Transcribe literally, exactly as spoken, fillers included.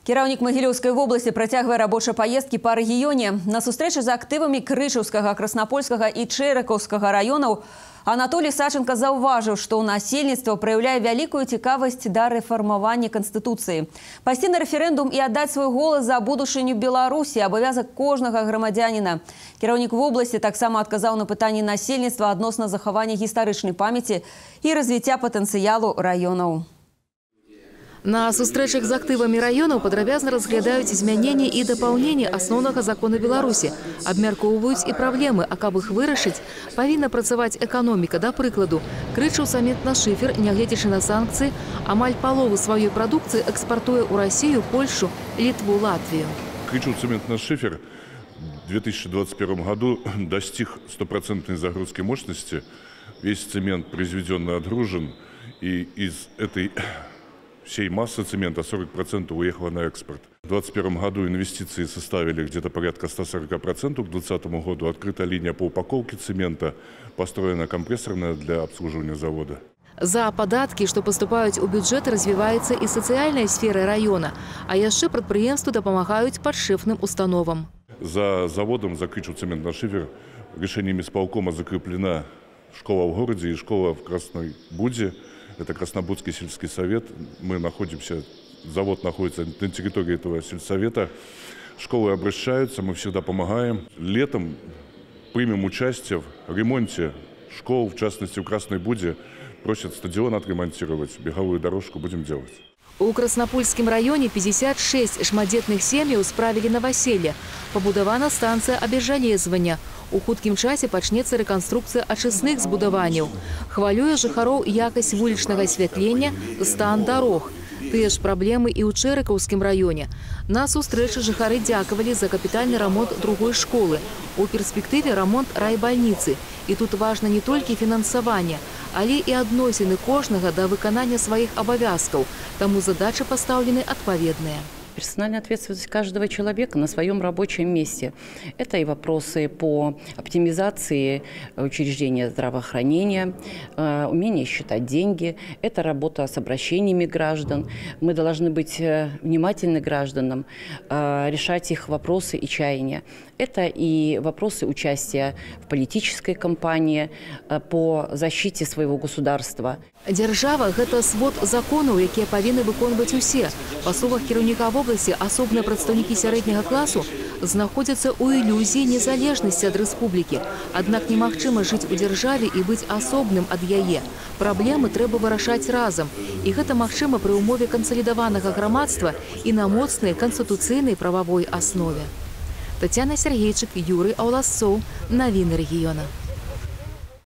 Кіраўнік Магілёўскай вобласці працягвае рабочыя паездкі па рэгіёне. На сустрэчы за актывамі Крычевскага, Краснопольскага і Чериковскага раёнаў Анатолий Исаченко заўважыў, што ў насельніцтва праяўляе вялікую цікавасць да рэфармавання Канстытуцыі. Пайсці на рэферэндум і аддаць свой голас за будучыню Беларусі абавязак кожнага грамадзяніна. Кіраўнік вобласці таксама адказаў на пытанні насельніцтва адносна захавання гістарычнай памяці і развіцця патэнцыялу раёнаў. На сустрэчах з актывамі районов падрабязна разглядаюць изменения и дополнения основного закона Беларуси, обмяркоўваюць и проблемы, а каб их вырашить, повинна працаваць экономика, да прикладу. Крычаў самітна шифер, нягледзячы на санкции, амаль палову своей продукции экспортуя у Россию, Польшу, Литву, Латвию. Крычаў самітна шифер в две тысячи двадцать первом году достиг стопроцентной загрузки мощности. Весь цемент произведенно отгружен, и из этой всей массы цемента сорок процентов уехало на экспорт. В две тысячи двадцать первом году инвестиции составили где-то порядка ста сорока процентов. К две тысячи двадцатому году открыта линия по упаковке цемента, построена компрессорная для обслуживания завода. За податки, что поступают у бюджета, развивается и социальная сфера района, а еще предприемству допомагают подшифным установам. За заводом, за Кричу цемент на шифер, решениями исполкома закреплена школа в городе и школа в Красной Буде. Это Краснобудский сельский совет. Мы находимся, завод находится на территории этого сельсовета. Школы обращаются, мы всегда помогаем. Летом примем участие в ремонте школ, в частности в Красной Буде. Просят стадион отремонтировать, беговую дорожку будем делать. У Краснопольском районе пятьдесят шесть шмадетных семьяў справили новоселье. Побудована станция обезжалезвания. У хуткім часе пачнецца рэканструкцыя ачысных збудаванняў. Хвалюе жыхароў якасць вулічнага асвятлення, стан дарог. Тыя ж праблемы і ў Чэрыкаўскім раёне. На сустрэчы жыхары дзякавалі за капітальны рамонт другой школы. У перспектыве рамонт райбальніцы. І тут важна не толькі фінансаванне, але і адносіны кожнага да выканання сваіх абавязкаў. Таму задачы пастаўлены адпаведныя. Персональная ответственность каждого человека на своем рабочем месте. Это и вопросы по оптимизации учреждения здравоохранения, умение считать деньги, это работа с обращениями граждан. Мы должны быть внимательны к гражданам, решать их вопросы и чаяния. Это и вопросы участия в политической кампании по защите своего государства. Держава – это свод законов, которые повинны выполнять все. По словам Кирюникова, особенно представники среднего класса находятся у иллюзии незалежности от республики. Однако немагчыма жить у державе и быть особным от яе. Проблемы треба вырашать разом. И это магчыма при умове консолидованного громадства и на моцной конституционной правовой основе. Татьяна Сергеевич, Юрий Оласцов. Новины региона.